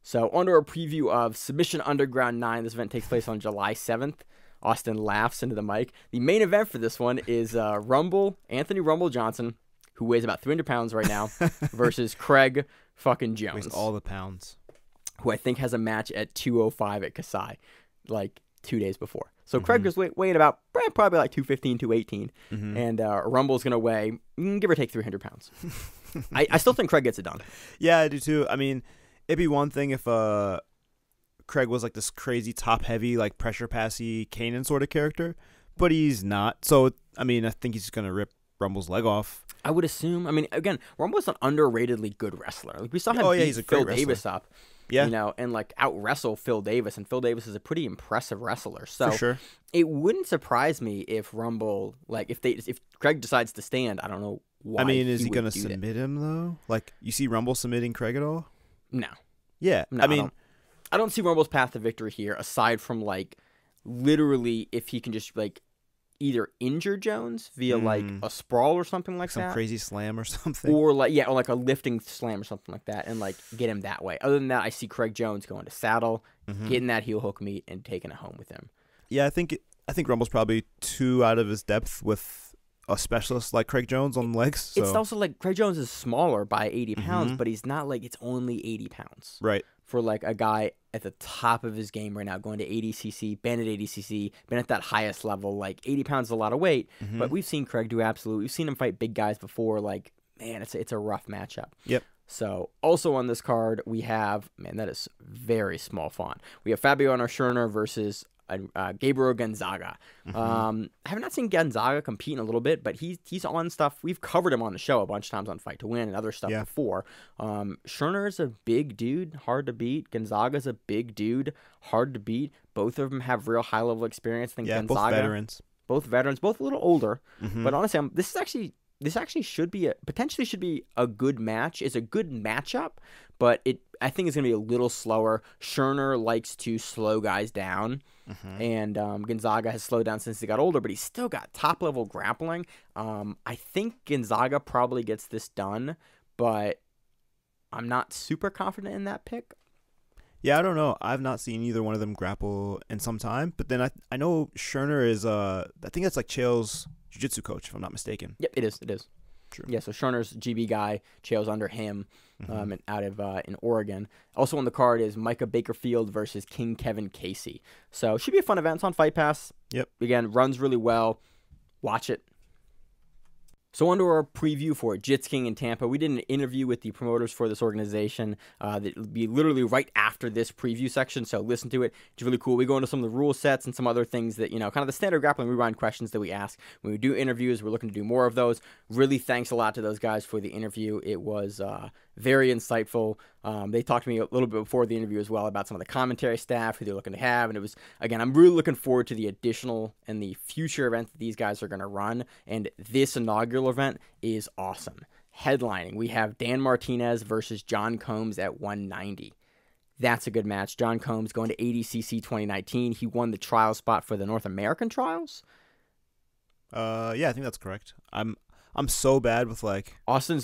So, onto our preview of Submission Underground 9. This event takes place on July 7th. Austin laughs into the mic. The main event for this one is Anthony Rumble Johnson, who weighs about 300 pounds right now, versus Craig fucking Jones. Weighs all the pounds. Who I think has a match at 205 at Kasai, like 2 days before. So Craig was weighing about probably like 215, 218. And Rumble's going to weigh, give or take, 300 pounds. I still think Craig gets it done. Yeah, I do too. I mean, it'd be one thing if Craig was like this crazy top-heavy, like pressure-passy Kanan sort of character, but he's not. So, I mean, I think he's just going to rip Rumble's leg off. I would assume. I mean, again, Rumble's an underratedly good wrestler. Like, we saw him beat Phil Davis up. Yeah. You know, and like out wrestle Phil Davis, and Phil Davis is a pretty impressive wrestler. So it wouldn't surprise me if Rumble, like if Craig decides to stand, I don't know why. I mean, is he gonna submit him though? Like, you see Rumble submitting Craig at all? No. Yeah. No, I mean, I don't see Rumble's path to victory here, aside from like literally if he can just like either injure Jones via like a sprawl or something like that, some crazy slam or something, or like or like a lifting slam or something like that, and like get him that way. Other than that, I see Craig Jones going to saddle, getting that heel hook meat, and taking it home with him. Yeah, I think Rumble's probably too out of his depth with a specialist like Craig Jones on legs. So. It's also like Craig Jones is smaller by 80 pounds, but he's not like, it's only 80 pounds, right? For like a guy at the top of his game right now, going to ADCC, been at ADCC, been at that highest level, like 80 pounds is a lot of weight, but we've seen Craig do absolute. We've seen him fight big guys before. Like, man, it's a rough matchup. Yep. So also on this card, we have, man, that is very small font. We have Fabiano Schörner versus Gabriel Gonzaga. I have not seen Gonzaga compete in a little bit, but he's on stuff. We've covered him on the show a bunch of times on Fight to Win and other stuff before. Schörner's a big dude, hard to beat. Gonzaga's a big dude, hard to beat. Both of them have real high-level experience. I think Gonzaga, both veterans, both a little older. But honestly, this actually should be potentially a good match. It's a good matchup, but I think it's going to be a little slower. Schörner likes to slow guys down, and Gonzaga has slowed down since he got older, but he's still got top-level grappling. I think Gonzaga probably gets this done, but I'm not super confident in that pick. Yeah, I don't know. I've not seen either one of them grapple in some time. But then I know Schurner is, I think that's like Chael's jiu-jitsu coach, if I'm not mistaken. Yep, it is. It is. True. Yeah, so Schurner's GB guy. Chael's under him and out of in Oregon. Also on the card is Micah Bakerfield versus King Kevin Casey. So it should be a fun event. It's on Fight Pass. Yep. Again, runs really well. Watch it. So under our preview for Jits King in Tampa, we did an interview with the promoters for this organization that will be literally right after this preview section, so listen to it. It's really cool. We go into some of the rule sets and some other things that, you know, kind of the standard Grappling Rewind questions that we ask. When we do interviews, we're looking to do more of those. Really thanks a lot to those guys for the interview. It was very insightful. They talked to me a little bit before the interview as well about some of the commentary staff, who they're looking to have. And it was, again, I'm really looking forward to the additional and the future events that these guys are going to run. And this inaugural event is awesome. Headlining, we have Dan Martinez versus John Combs at 190. That's a good match. John Combs going to ADCC 2019. He won the trial spot for the North American trials. Yeah, I think that's correct. I'm so bad with, like, Austin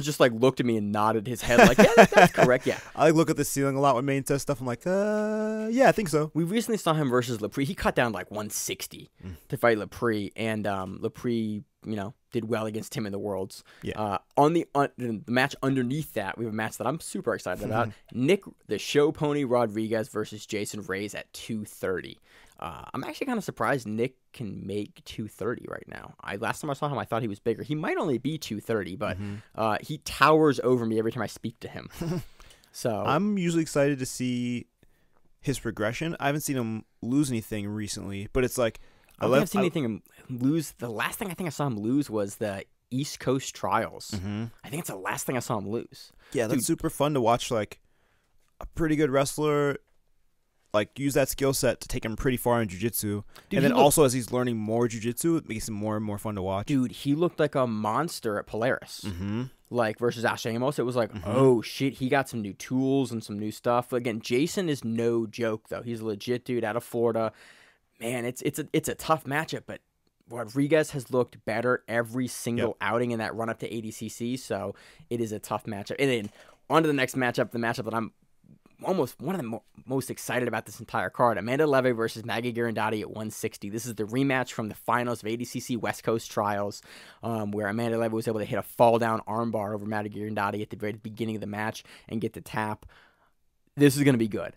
just, like, looked at me and nodded his head like, yeah, that's correct, yeah. I, like, look at the ceiling a lot with main test stuff. I'm like, yeah, I think so. We recently saw him versus Lepre. He cut down, like, 160 to fight Lepre, and Lepre, you know, did well against him in the Worlds. Yeah. On the match underneath that, we have a match that I'm super excited about. Nick the Show Pony Rodriguez versus Jason Reyes at 230. I'm actually kind of surprised Nick can make 230 right now. Last time I saw him, I thought he was bigger. He might only be 230, but he towers over me every time I speak to him. So I'm usually excited to see his progression. I haven't seen him lose anything recently, but it's like I haven't seen anything lose. The last thing I think I saw him lose was the East Coast Trials. I think it's the last thing I saw him lose. Yeah, that's super fun to watch. Like a pretty good wrestler. Like, use that skill set to take him pretty far in jiu-jitsu. And then also, as he's learning more jiu-jitsu, it makes him more and more fun to watch. Dude, he looked like a monster at Polaris. Like, versus Ash Amos, it was like, oh, shit, he got some new tools and some new stuff. Again, Jason is no joke, though. He's a legit dude out of Florida. Man, it's a tough matchup, but Rodriguez has looked better every single outing in that run-up to ADCC, so it is a tough matchup. And then, on to the next matchup, the matchup that I'm almost one of the most excited about this entire card. Amanda Leve versus Maggie Ghirandotti at 160. This is the rematch from the finals of ADCC West Coast Trials, where Amanda Leve was able to hit a fall-down armbar over Maggie Ghirandotti at the very beginning of the match and get the tap. This is going to be good.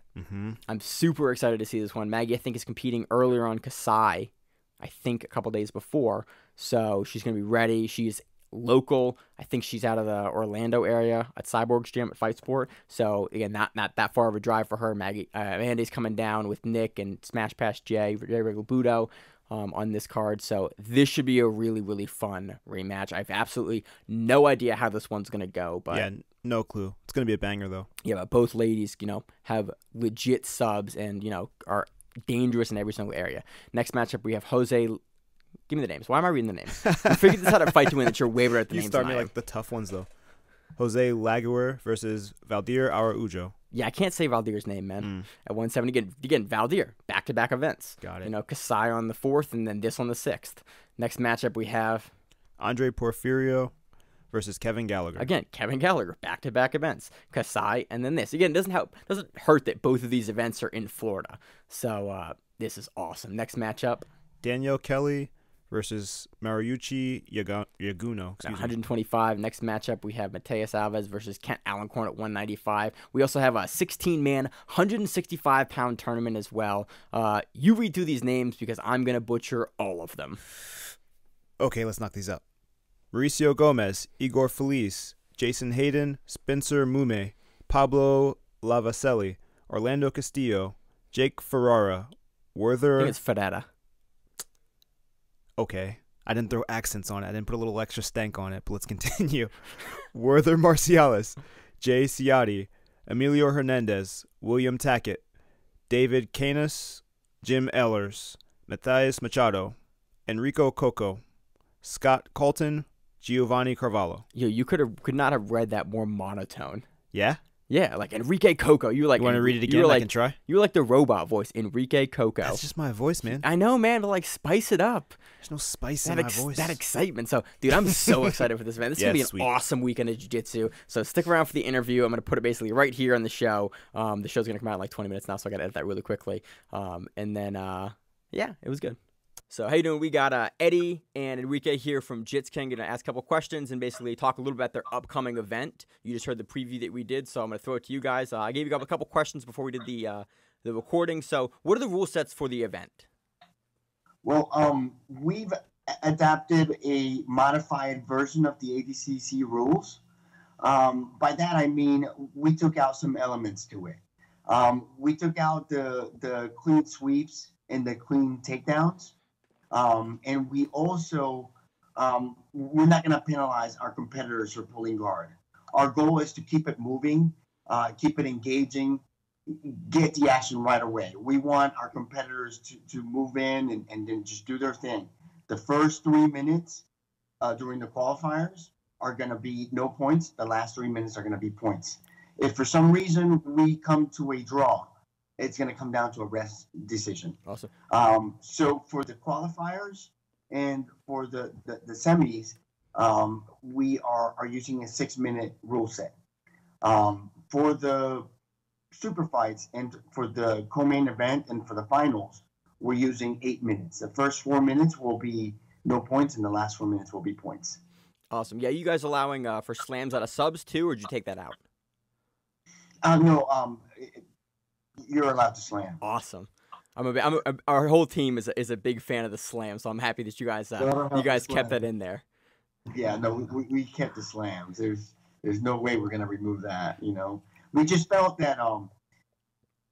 I'm super excited to see this one. Maggie, I think, is competing earlier on Kasai, I think a couple days before, so she's going to be ready. She's local. I think she's out of the Orlando area at Cyborg's gym at Fight Sport. So again, not that far of a drive for her. Maggie Amanda's coming down with Nick and Smash Pass Jay Riggle on this card. So this should be a really, really fun rematch. I have absolutely no idea how this one's gonna go, but yeah, no clue. It's gonna be a banger though. Yeah, but both ladies, you know, have legit subs and, you know, are dangerous in every single area. Next matchup we have Jose. Give me the names. Why am I reading the names? We figured this out at Fight to Win that you're way better at the names. You start me like the tough ones, though. Jose Laguerre versus Valdir Araujo. Yeah, I can't say Valdir's name, man. At 170, again, Valdir, back-to-back events. Got it. You know, Kasai on the 4th and then this on the 6th. Next matchup we have Andre Porfirio versus Kevin Gallagher. Again, Kevin Gallagher, back-to-back events. Kasai and then this. Again, it doesn't hurt that both of these events are in Florida. So this is awesome. Next matchup, Danielle Kelly versus Mariucci Yaguno. 125. Next matchup, we have Mateus Alves versus Kent Alencorn at 195. We also have a 16-man, 165-pound tournament as well. You read through these names because I'm going to butcher all of them. Okay, let's knock these out. Mauricio Gomez, Igor Feliz, Jason Hayden, Spencer Mume, Pablo Lavaselli, Orlando Castillo, Jake Ferrara, Werther. I think it's Ferreira. Okay, I didn't throw accents on it. I didn't put a little extra stank on it, but let's continue. Werther Marcialis, Jay Ciotti, Emilio Hernandez, William Tackett, David Canis, Jim Ehlers, Matthias Machado, Enrico Coco, Scott Colton, Giovanni Carvalho. Yo, you could not have read that more monotone. Yeah? Yeah, like Enrique Coco. You like? You want to read it again? I can try. You were like the robot voice, Enrique Coco. That's just my voice, man. I know, man, but like spice it up. There's no spice in my voice. That excitement. So, dude, I'm so excited for this, man. This is gonna be an awesome weekend of jiu-jitsu. So stick around for the interview. I'm gonna put it basically right here on the show. The show's gonna come out in like 20 minutes now, so I gotta edit that really quickly. And then, yeah, it was good. So how you doing? We got Eddie and Enrique here from Jits King. Going to ask a couple questions and basically talk a little bit about their upcoming event. You just heard the preview that we did, so I'm going to throw it to you guys. I gave you a couple questions before we did the recording. So what are the rule sets for the event? Well, we've adapted a modified version of the ADCC rules. By that I mean we took out some elements to it. We took out the clean sweeps and the clean takedowns. And we also, we're not going to penalize our competitors for pulling guard. Our goal is to keep it moving, keep it engaging, get the action right away. We want our competitors to move in and then just do their thing. The first 3 minutes during the qualifiers are going to be no points. The last 3 minutes are going to be points. If for some reason we come to a draw, it's going to come down to a rest decision. Awesome. So for the qualifiers and for the semis, we are using a 6-minute rule set. For the super fights and for the co-main event and for the finals, we're using 8 minutes. The first 4 minutes will be no points and the last 4 minutes will be points. Awesome. Yeah, you guys allowing for slams out of subs too, or did you take that out? No, you're allowed to slam. Awesome. Our whole team is a big fan of the slam, so I'm happy that you guys kept that in there. Yeah, no, we kept the slams. There's no way we're gonna remove that. You know, we just felt that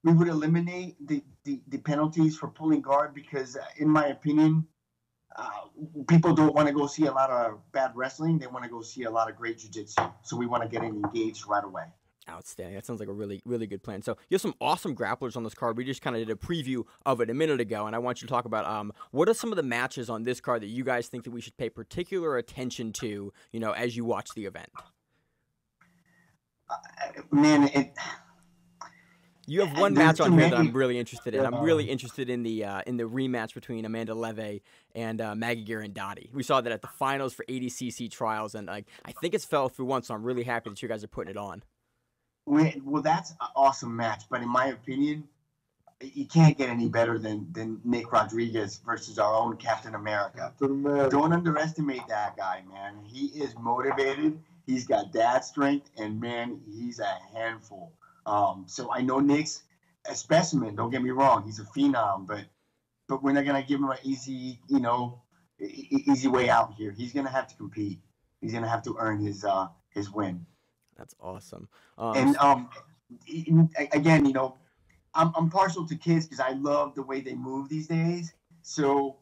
we would eliminate the penalties for pulling guard because, in my opinion, people don't want to go see a lot of bad wrestling. They want to go see a lot of great jiu-jitsu. So we want to get it engaged right away. Outstanding. That sounds like a really, really good plan. So you have some awesome grapplers on this card. We just kind of did a preview of it a minute ago, and I want you to talk about what are some of the matches on this card that you guys think that we should pay particular attention to, you know, as you watch the event? Man, you have one match on here that I'm really interested in. I'm really interested in the rematch between Amanda Leve and Maggie Gherandati. We saw that at the finals for ADCC trials, and I think it's fell through once, so I'm really happy that you guys are putting it on. Well, that's an awesome match, but in my opinion, you can't get any better than Nick Rodriguez versus our own Captain America. Don't underestimate that guy, man. He is motivated. He's got dad strength, and, man, he's a handful. So I know Nick's a specimen. Don't get me wrong. He's a phenom, but we're not going to give him an easy, you know, easy way out here. He's going to have to compete. He's going to have to earn his win. That's awesome. And again, you know, I'm partial to kids because I love the way they move these days. So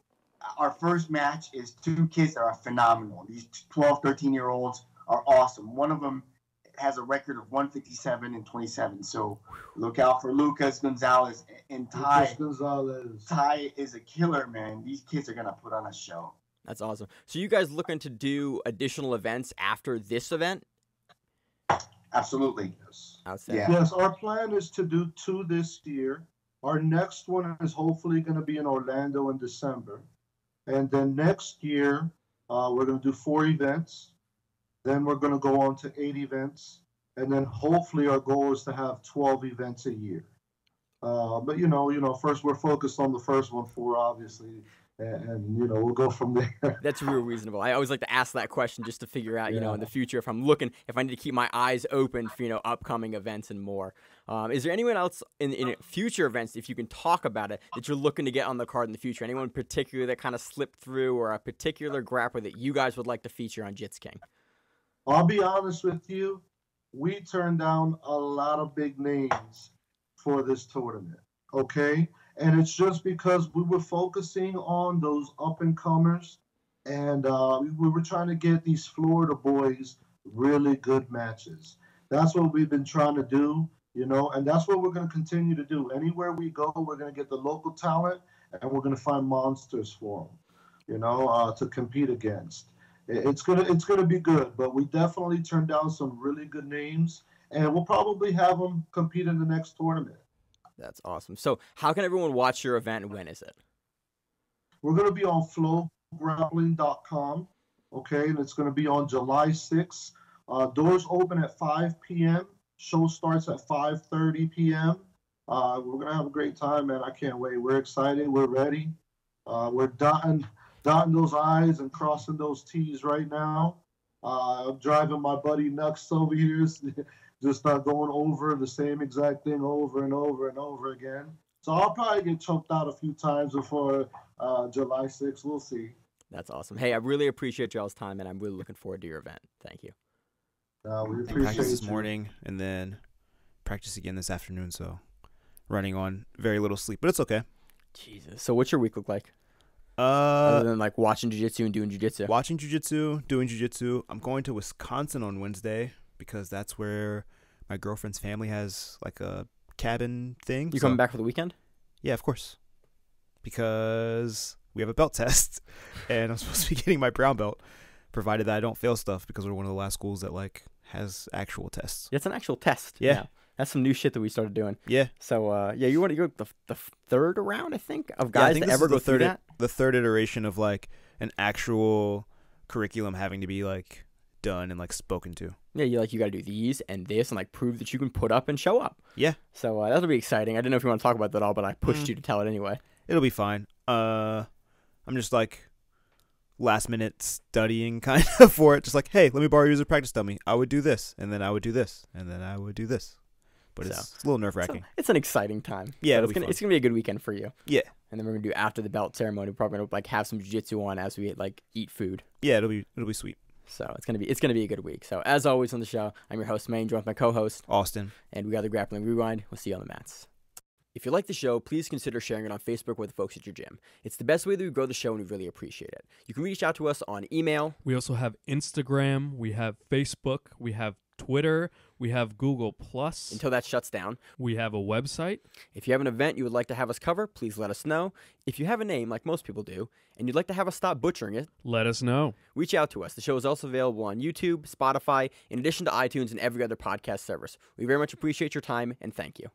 our first match is two kids that are phenomenal. These 12, 13-year-olds are awesome. One of them has a record of 157 and 27. So look out for Lucas Gonzalez and Ty. Lucas Gonzalez. Ty is a killer, man. These kids are going to put on a show. That's awesome. So you guys looking to do additional events after this event? Absolutely. Yes, our plan is to do 2 this year. Our next one is hopefully going to be in Orlando in December. And then next year, we're going to do 4 events. Then we're going to go on to 8 events. And then hopefully our goal is to have 12 events a year. But, you know, first we're focused on the first 1, 4, obviously. And, you know, we'll go from there. That's real reasonable. I always like to ask that question just to figure out, you know, in the future, if I'm looking, if I need to keep my eyes open for, you know, upcoming events and more. Is there anyone else in future events, if you can talk about it, that you're looking to get on the card in the future? Anyone in particular that kind of slipped through, or a particular grappler that you guys would like to feature on Jits King? I'll be honest with you. We turned down a lot of big names for this tournament, okay? And it's just because we were focusing on those up-and-comers, and we were trying to get these Florida boys really good matches. That's what we've been trying to do, you know, and that's what we're going to continue to do. Anywhere we go, we're going to get the local talent, and we're going to find monsters for them, you know, to compete against. It's gonna be good, but we definitely turned down some really good names, and we'll probably have them compete in the next tournament. That's awesome. So how can everyone watch your event, and when is it? We're going to be on flowgrappling.com, okay, and it's going to be on July 6th. Doors open at 5 p.m. Show starts at 5:30 p.m. We're going to have a great time, man. I can't wait. We're excited. We're ready. We're dotting those I's and crossing those T's right now. I'm driving my buddy Nux over here, just going over the same exact thing over and over and over again. So I'll probably get choked out a few times before July 6th. We'll see. That's awesome. Hey, I really appreciate y'all's time, and I'm really looking forward to your event. Thank you. We appreciate you. Practice this morning and then practice again this afternoon, so running on very little sleep, but it's okay. Jesus. So what's your week look like? Other than like watching jiu-jitsu and doing jiu-jitsu. Watching jiu-jitsu, doing jiu-jitsu. I'm going to Wisconsin on Wednesday because that's where my girlfriend's family has like a cabin thing. You coming back for the weekend? Yeah, of course. Because we have a belt test and I'm supposed to be getting my brown belt, provided that I don't fail stuff, because we're one of the last schools that like has actual tests. It's an actual test. Yeah. Now. That's some new shit that we started doing. Yeah. So, yeah, you want to go the third round, I think, of guys I think that ever go through that? The third iteration of, like, an actual curriculum having to be, like, done and, like, spoken to. Yeah, you got to do these and this and, like, prove that you can put up and show up. Yeah. So, that'll be exciting. I didn't know if you want to talk about that all, but I pushed you to tell it anyway. It'll be fine. I'm just, like, last-minute studying kind of for it. Just like, hey, let me borrow you as a practice dummy. I would do this, and then I would do this, and then I would do this. But it's a little nerve-wracking. It's an exciting time. Yeah, so it's gonna be a good weekend for you. Yeah, and then we're gonna do after the belt ceremony. We're probably gonna like have some jiu-jitsu on as we like eat food. Yeah, it'll be sweet. So it's gonna be a good week. So as always on the show, I'm your host Maine, joined with my co-host Austin, and we got the Grappling Rewind. We'll see you on the mats. If you like the show, please consider sharing it on Facebook with the folks at your gym. It's the best way that we grow the show, and we really appreciate it. You can reach out to us on email. We also have Instagram. We have Facebook. We have Twitter. We have Google Plus. Until that shuts down. We have a website. If you have an event you would like to have us cover, please let us know. If you have a name, like most people do, and you'd like to have us stop butchering it, let us know. Reach out to us. The show is also available on YouTube, Spotify, in addition to iTunes and every other podcast service. We very much appreciate your time, and thank you.